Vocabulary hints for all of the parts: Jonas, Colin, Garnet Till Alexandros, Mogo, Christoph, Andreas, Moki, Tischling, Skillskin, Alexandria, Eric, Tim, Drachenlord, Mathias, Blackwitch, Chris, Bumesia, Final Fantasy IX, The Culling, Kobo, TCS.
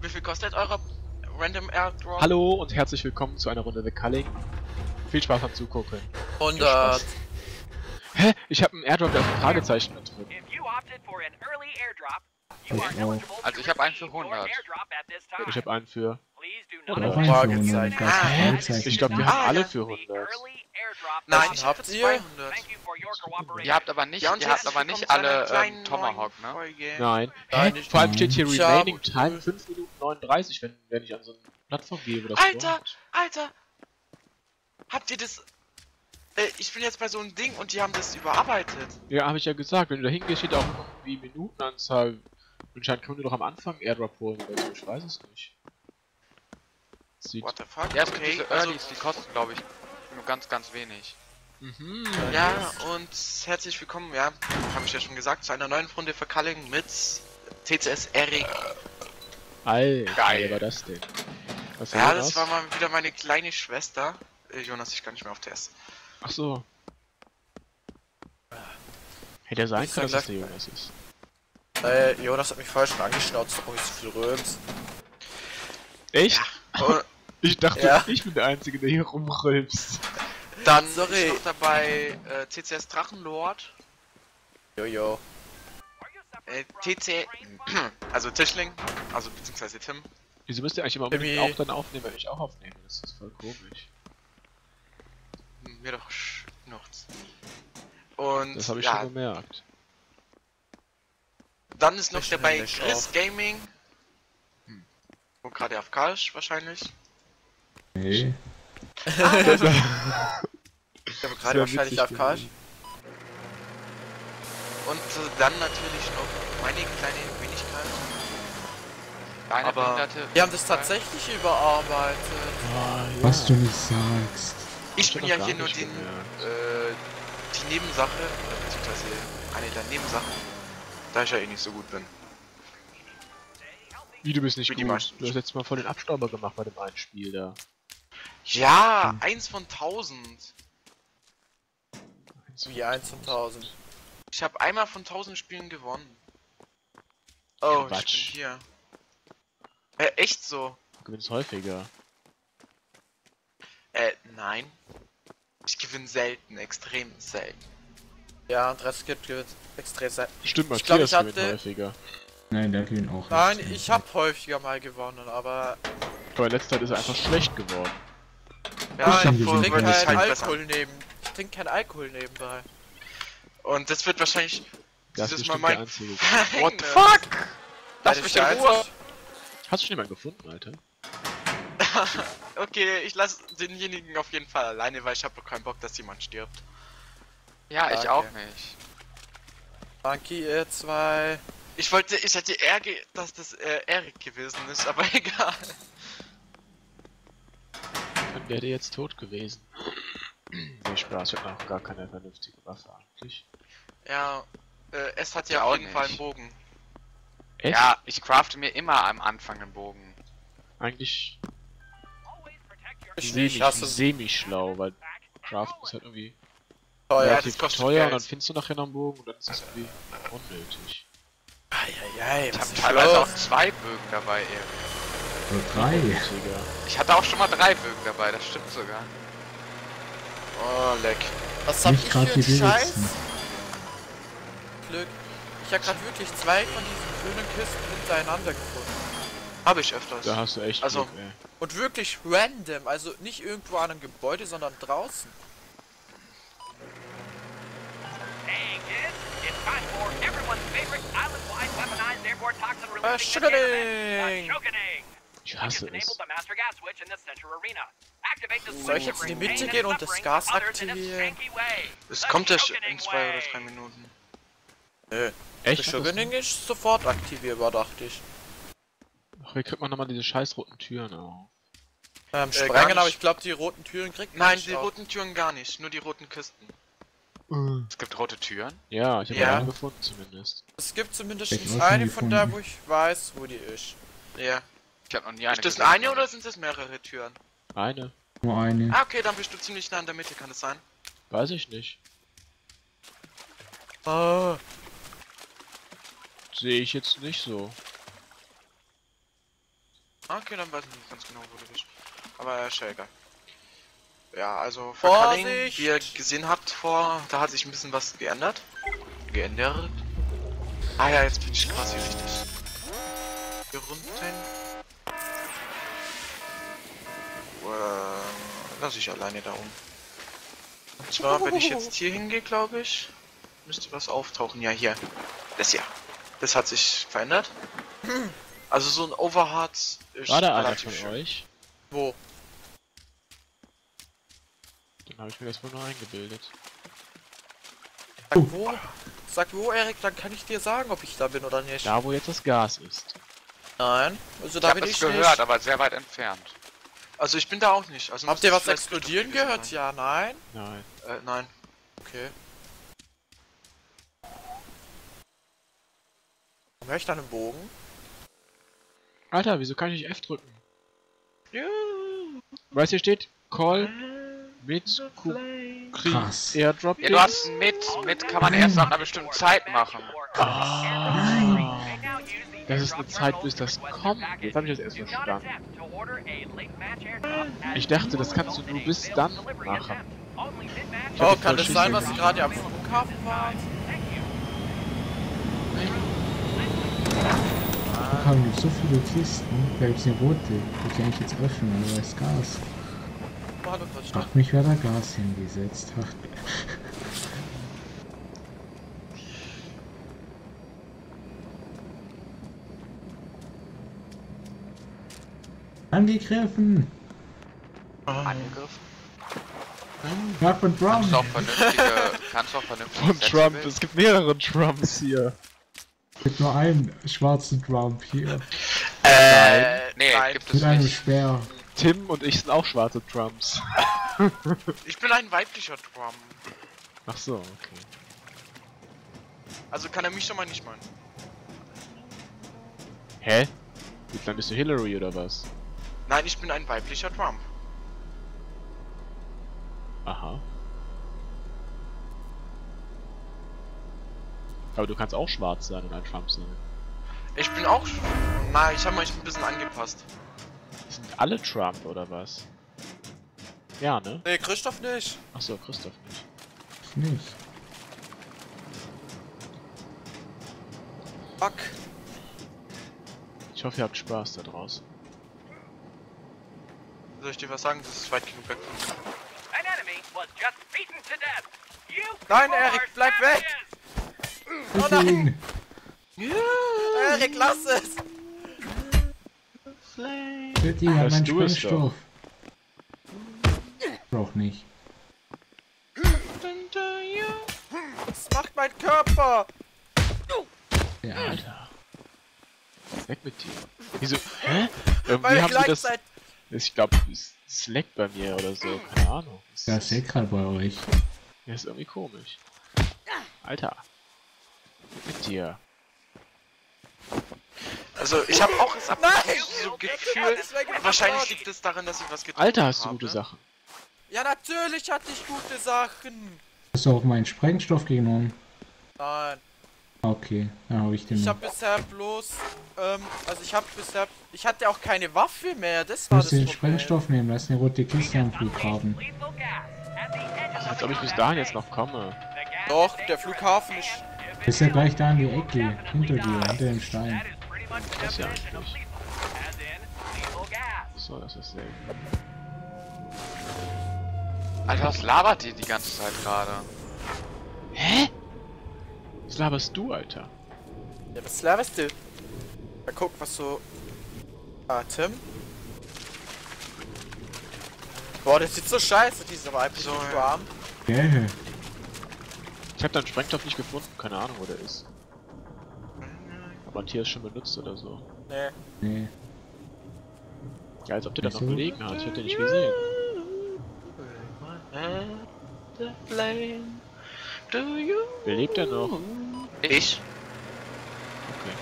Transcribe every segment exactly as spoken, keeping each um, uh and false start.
Wie viel kostet eure Random Airdrop? Hallo und herzlich willkommen zu einer Runde The Culling. Viel Spaß beim Zugucken. hundert. Hä? Ich habe einen Airdrop, der ein Fragezeichen mit drin. Also ich habe einen für hundert. Ich habe einen für Fragezeichen. Ah, ich glaube, wir haben alle für hundert. Nein, ich habt ihr? Ihr habt aber nicht, ja, ihr habt aber nicht alle ähm, Tomahawk, ne? Nein. Nein, Nein vor allem steht hier Remaining Time fünf Minuten neununddreißig, wenn, wenn ich an so eine Plattform gebe. Das Alter, Alter! Habt ihr das... Äh, ich bin jetzt bei so einem Ding und die haben das überarbeitet. Ja, habe ich ja gesagt. Wenn du da hingehst, steht auch irgendwie Minutenanzahl. Anscheinend können wir doch am Anfang Airdrop holen oder so. Ich weiß es nicht. Sieht What the fuck? Ja, okay, diese Earlys, also, die kosten, glaube ich, nur ganz, ganz wenig. Mhm. Ja, und herzlich willkommen, ja, habe ich ja schon gesagt, zu einer neuen Runde für Culling mit T C S Eric. Alter, geil war das denn? Was ja, war das? Das war mal wieder meine kleine Schwester. Äh, Jonas, ich kann nicht mehr auf T S. Ach so. Hätte er sein können, dass es der Jonas ist. Äh, Jonas hat mich vorher schon angeschnauzt, ob ich zu viel rülps. Echt? Ja. Ich dachte, ja. Ich bin der Einzige, der hier rumrülpst. Dann sorry. Ist noch dabei äh, T C S Drachenlord. Jojo. Äh, T C... also Tischling. Also beziehungsweise Tim. Wieso müsst ihr eigentlich immer unbedingt auch dann aufnehmen, wenn ich auch aufnehme? Das ist voll komisch. Mir doch schnurz. Und... Das habe ich ja. schon gemerkt. Dann ist noch ich dabei Chris auf. Gaming. Und gerade auf Karsch wahrscheinlich. Nee. Ah, ich habe gerade wahrscheinlich auf Karsch. Und äh, dann natürlich noch meine kleine Wenigkeit. Deine aber Behinderte. Wir haben das tatsächlich überarbeitet. Oh, ja. Was du nicht sagst. Ich, ich bin ja hier nur den, äh, die Nebensache, beziehungsweise eine der Nebensachen, da ich ja eh nicht so gut bin. Wie, du bist nicht gut. Du hast jetzt mal voll den Abstauber gemacht bei dem einen Spiel da. Ja, hm. eins von tausend. Wie eins von tausend? Ich habe einmal von tausend Spielen gewonnen. Oh, Quatsch. Ich bin hier. Äh, echt so. Du gewinnst häufiger. Äh, nein. Ich gewinne selten, extrem selten. Ja, Andreas gewinnt extrem selten. Stimmt, Matthias ich glaub, ich hatte... gewinnt häufiger. Nein, der gewinnt auch. Nein, nicht. Ich hab häufiger mal gewonnen, aber... Aber letzte Zeit ist er einfach schlecht geworden. Ja, ich, ich trinke keinen Alkohol neben. Ich trinke keinen Alkohol nebenbei. Und das wird wahrscheinlich... Das ist mal mein... What the fuck? Lass mich in Ruhe! Hast du schon jemanden gefunden, Alter? Okay, ich lasse denjenigen auf jeden Fall alleine, weil ich habe doch keinen Bock, dass jemand stirbt. Ja, ich auch nicht. Monkey, ihr zwei... Ich wollte, ich hatte Ärger, dass das äh, Eric gewesen ist, aber egal. Dann wäre der jetzt tot gewesen. Viel Spaß, ich habe auch gar keine vernünftige Waffe eigentlich. Ja, äh, es hat ja, ja auf jeden nicht. Fall einen Bogen. Echt? Ja, ich crafte mir immer am Anfang einen Bogen. Eigentlich... Semi, semi-schlau, weil craften ist halt irgendwie... Oh, ja, das kostet teuer Geld. Und dann findest du nachher noch einen Bogen und dann ist das irgendwie unnötig. Eieiei, ich hab teilweise auch zwei Bögen dabei, eben. Drei? Ich hatte auch schon mal drei Bögen dabei, das stimmt sogar. Oh, leck. Was hab ich für einen Scheiß? Glück. Ich hab grad wirklich zwei von diesen grünen Kisten hintereinander gefunden. Hab ich öfters. Da hast du echt also Glück, ey. Und wirklich random, also nicht irgendwo an einem Gebäude, sondern draußen. Uh, Sugarning! Ich hasse es. Soll ich jetzt in die Mitte gehen und das Gas aktivieren? Es kommt ja in zwei oder drei Minuten. Nö. Echt? Sugarning ist sofort aktivierbar, dachte ich. Ach, hier kriegt man nochmal diese scheiß roten Türen auf. Ähm, sprengen, aber ich glaube, die roten Türen kriegt man nicht. Nein, die roten Türen gar nicht, nur die roten Kisten. Es gibt rote Türen? Ja, ich habe ja. eine gefunden zumindest. Es gibt zumindest eine von da, wo ich weiß, wo die ist. Ja. Ich habe noch nie eine. Ist das eine oder sind das mehrere Türen? Eine. Nur eine. Ah, okay, dann bist du ziemlich nah in der Mitte, kann das sein? Weiß ich nicht. Oh. Sehe ich jetzt nicht so. Okay, dann weiß ich nicht ganz genau, wo du bist. Aber ist ja egal. Ja, also für Culling, wie ihr gesehen habt, vor, da hat sich ein bisschen was geändert. Geändert. Ah ja, jetzt bin ich quasi richtig gerunden. Äh, lass ich alleine da um. Und zwar, wenn ich jetzt hier hingehe, glaube ich, müsste was auftauchen. Ja, hier. Das hier. Das hat sich verändert. Also so ein Overheart ist war da relativ einer von schön. Euch? Wo? Den habe ich mir erstmal nur eingebildet. Sag uh. wo? Sag wo, Eric, dann kann ich dir sagen, ob ich da bin oder nicht. Da, wo jetzt das Gas ist. Nein, also da ich bin ich nicht. Ich habe es gehört, aber sehr weit entfernt. Also ich bin da auch nicht. Also habt ihr was explodieren gehört? Nein. Ja, nein? Nein. Äh, nein. Okay. Warum hör ich da einen Bogen? Alter, wieso kann ich nicht F drücken? Ja. Weißt du, hier steht Call mit Q. Krass. Airdrop. Ja, du hast mit, mit kann man erst nach einer bestimmten Zeit machen. Ah. Das ist eine Zeit, bis das kommt. Jetzt habe ich das erst verstanden. Ich dachte, das kannst du nur bis dann machen. Oh, kann das sein, was gerade am Flughafen war? Haben wir so viele Kisten, da gibt es eine rote, die kann ich jetzt öffnen, aber da ist Gas. Frag mich, wer da Gas hingesetzt hat. Angegriffen! Angegriffen? Ja, von Trump! Kannst du auch vernünftige... Kannst du auch vernünftige... Von Trump, es gibt mehrere Trumps hier. Es gibt nur einen schwarzen Trump hier. Äh, nein, nee, nein, gibt es mit einem nicht. Speer. Tim und ich sind auch schwarze Trumps. Ich bin ein weiblicher Trump. Ach so, okay. Also kann er mich schon mal nicht meinen. Hä? Wie klein bist du, Hillary oder was? Nein, ich bin ein weiblicher Trump. Aha. Aber du kannst auch schwarz sein und ein Trump sein. Ich bin auch... Na, ich habe mich ein bisschen angepasst. Sind alle Trump oder was? Ja, ne? Ne, Christoph nicht. Achso, Christoph nicht. Ich nicht. Fuck. Ich hoffe, ihr habt Spaß da draußen. Soll ich dir was sagen? Das ist weit genug weg. Nein, Eric, bleib weg! Oh nein! Ja. Eric, lass es! Bitte, ja, mein Sprengstoff. Brauch nicht. Was macht mein Körper? Ja, Alter. Weg mit dir. Wieso? Hä? Weil haben die das... Ich glaube, es slackt bei mir oder so. Keine Ahnung. Ja, es slackt gerade bei euch. Ja, ist irgendwie komisch. Alter. Mit dir. Also ich habe auch es so Gefühl, wahrscheinlich liegt es daran, dass ich was getan habe. Alter, hast du gute Sachen. Ja, natürlich hatte ich gute Sachen. Hast du auch meinen Sprengstoff genommen? Nein. Okay, dann habe ich den. Ich habe bisher bloß, ähm, also ich habe bisher, ich hatte auch keine Waffe mehr. Das war das Problem. Du musst den Sprengstoff nehmen, da ist eine rote Kiste am Flughafen. Also, als ob ich bis dahin jetzt noch komme. Doch, der Flughafen ist... Bist ja gleich da an die Ecke, hinter dir, hinter dem Stein. Das ist ja eigentlich. So, das ist selten. Alter, was labert ihr die ganze Zeit gerade? Hä? Was laberst du, Alter? Ja, was laberst du? Mal gucken, was so... Ah, Tim? Boah, das sieht so scheiße, diese weibliche Schwarm. Gell. Ich hab deinen Sprengstoff nicht gefunden, keine Ahnung, wo der ist. Aber ein Tier ist schon benutzt oder so. Nee. Nee. Ja, als ob der da noch gelegen hat, ich hätte den nicht gesehen. Wer lebt denn noch? Ich. Okay.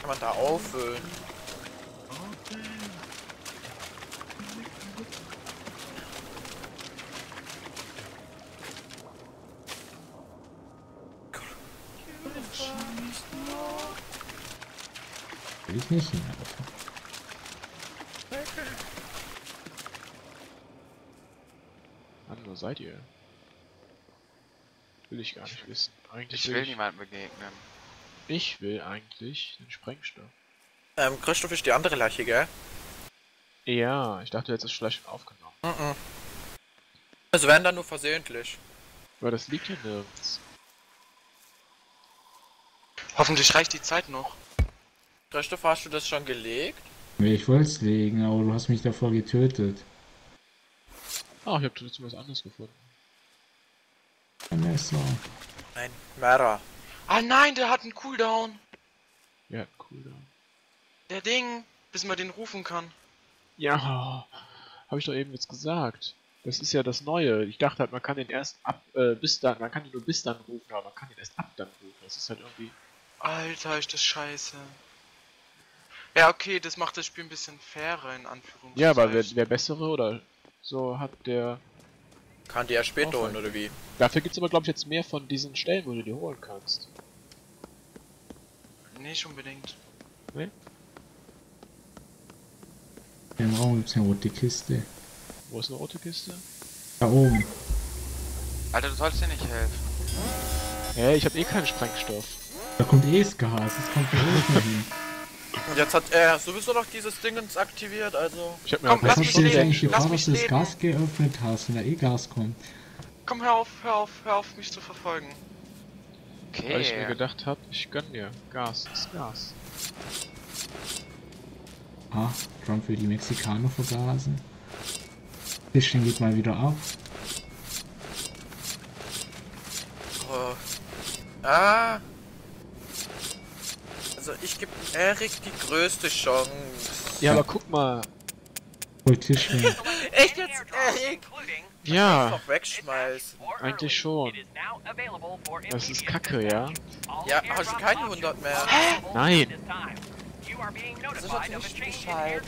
Kann man da auffüllen? Will ich nicht hinlaufen. Mann, wo seid ihr? Will ich gar nicht wissen. Eigentlich ich will, will ich... niemandem begegnen. Ich will eigentlich den Sprengstoff. Ähm, Christoph ist die andere Leiche, gell? Ja, ich dachte, jetzt ist vielleicht schon aufgenommen. Mm-mm. Also wenn dann nur versehentlich. Weil das liegt ja nirgends. Hoffentlich reicht die Zeit noch. Christoph, hast du das schon gelegt? Nee, ich wollte es legen, aber du hast mich davor getötet. Ah, ich hab trotzdem was anderes gefunden. Ein Messer. Ein Mörder. Ah nein, der hat einen Cooldown. Ja, einen Cooldown. Der Ding, bis man den rufen kann. Ja, habe ich doch eben jetzt gesagt. Das ist ja das Neue. Ich dachte halt, man kann den erst ab, äh, bis dann, man kann ihn nur bis dann rufen, aber man kann ihn erst ab dann rufen. Das ist halt irgendwie... Alter, ist das scheiße. Ja, okay, das macht das Spiel ein bisschen fairer, in Anführungszeichen. Ja, aber wer, wer bessere oder so hat, der... Kann die ja später holen, oder wie? Dafür gibt's aber, glaube ich, jetzt mehr von diesen Stellen, wo du die holen kannst. Nicht unbedingt. Nee? Im Raum gibt's eine rote Kiste. Wo ist eine rote Kiste? Da oben. Alter, du sollst dir nicht helfen. Hä, hey, ich hab eh keinen Sprengstoff. Da kommt eh Gas, das kommt da oben hin. Und jetzt hat er sowieso noch dieses Dingens aktiviert, also... Ich hab mir Komm, lass mich leben, lass gefahr, mich dass leben. Du das Gas geöffnet hast, wenn da eh Gas kommt. Komm, hör auf, hör auf, hör auf, mich zu verfolgen. Okay. Weil ich mir gedacht hab, ich gönn dir. Gas ist Gas. Ah, Trump will die Mexikaner vergasen. Tischling geht mal wieder auf. Oh. Ah! Also ich gebe Eric die größte Chance. Ja, aber guck mal. Oh, Tischling. Echt jetzt, Eric? Ja. Noch wegschmeißen. Eigentlich schon. Das ist Kacke, ja? Ja, hast du keine hundert mehr? Hä? Nein. Das ist natürlich nicht Bescheid.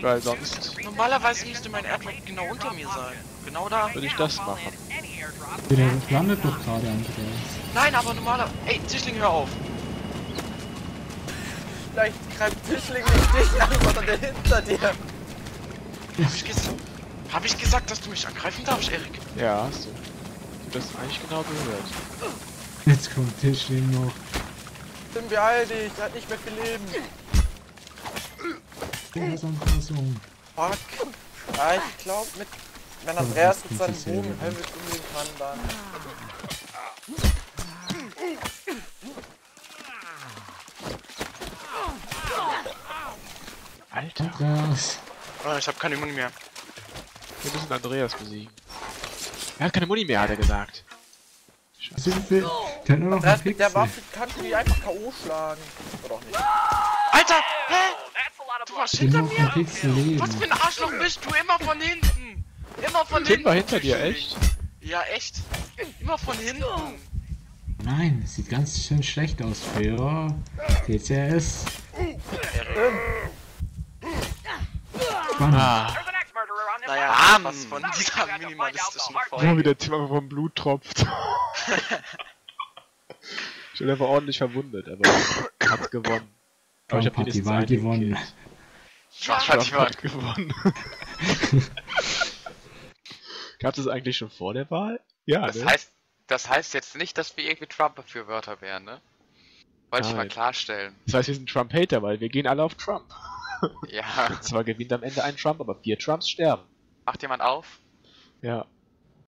Weil sonst... Normalerweise müsste mein Airdrop genau unter mir sein. Genau da. Würde ich das machen. Der landet doch gerade an Andreas. Nein, aber normaler... Ey, Tischling, hör auf. Vielleicht greift Tischling nicht dich an, sondern der hinter dir. Hab ich, hab ich gesagt, dass du mich angreifen darfst, Eric? Ja, hast du. Du hast eigentlich genau gehört. Jetzt kommt Tischling noch. Tim, beeil dich, der hat nicht mehr viel Leben. Fuck. Ah, ich glaub, mit, wenn Andreas mit seinem Bogen Helmut umgehen kann, dann... Alter. Oh, ich hab keine Muni mehr. Wir müssen Andreas besiegen. Er hat keine Muni mehr, hat er gesagt. Scheiße. Der hat nur noch einen Pixel. Mit der Waffe kannst du die einfach K O schlagen. Oder auch nicht. Alter! Hä? Du warst hinter mir? Was für ein Arschloch bist du? Immer von hinten! Immer von hinten! Tim war hinter dir, echt? Ja, echt. Immer von hinten. Nein, das sieht ganz schön schlecht aus für T C S. Ah. Naja, ah, was von dieser minimalistischen Folge. Ja, wie der Tim einfach vom Blut tropft. Ich bin einfach ordentlich verwundet, aber hat gewonnen. Aber ich hab die Wahl gewonnen. Ja, hat die Wahl gewonnen. Gab es das eigentlich schon vor der Wahl? Ja, das ne? heißt, das heißt jetzt nicht, dass wir irgendwie Trump-Befürworter wären, ne? Wollte Nein. ich mal klarstellen. Das heißt, wir sind Trump-Hater, weil wir gehen alle auf Trump. Ja. Zwar gewinnt am Ende ein Trump, aber vier Trumps sterben. Macht jemand auf? Ja.